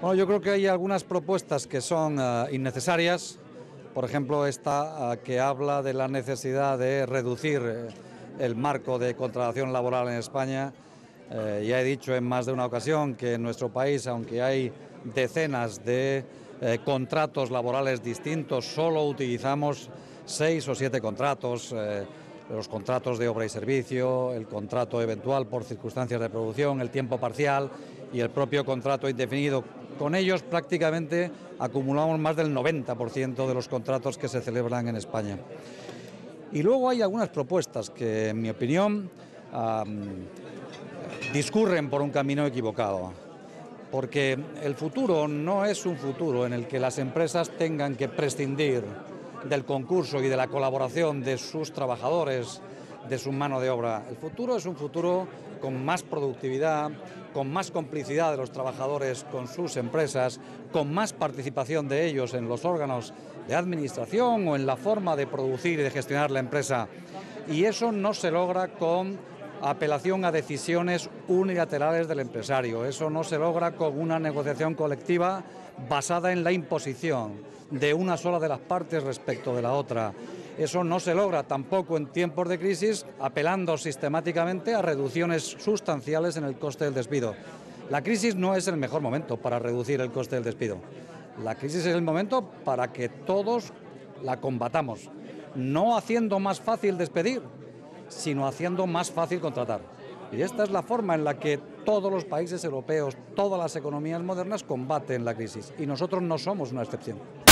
Bueno, yo creo que hay algunas propuestas que son innecesarias, por ejemplo esta que habla de la necesidad de reducir el marco de contratación laboral en España. Ya he dicho en más de una ocasión que en nuestro país, aunque hay decenas de contratos laborales distintos, solo utilizamos 6 o 7 contratos, los contratos de obra y servicio, el contrato eventual por circunstancias de producción, el tiempo parcial y el propio contrato indefinido. Con ellos prácticamente acumulamos más del 90% de los contratos que se celebran en España. Y luego hay algunas propuestas que, en mi opinión, discurren por un camino equivocado, porque el futuro no es un futuro en el que las empresas tengan que prescindir del concurso y de la colaboración de sus trabajadores, de su mano de obra. El futuro es un futuro con más productividad, con más complicidad de los trabajadores con sus empresas, con más participación de ellos en los órganos de administración o en la forma de producir y de gestionar la empresa. Y eso no se logra con apelación a decisiones unilaterales del empresario. Eso no se logra con una negociación colectiva basada en la imposición de una sola de las partes respecto de la otra. Eso no se logra tampoco en tiempos de crisis apelando sistemáticamente a reducciones sustanciales en el coste del despido. La crisis no es el mejor momento para reducir el coste del despido. La crisis es el momento para que todos la combatamos, no haciendo más fácil despedir, sino haciendo más fácil contratar. Y esta es la forma en la que todos los países europeos, todas las economías modernas combaten la crisis. Y nosotros no somos una excepción.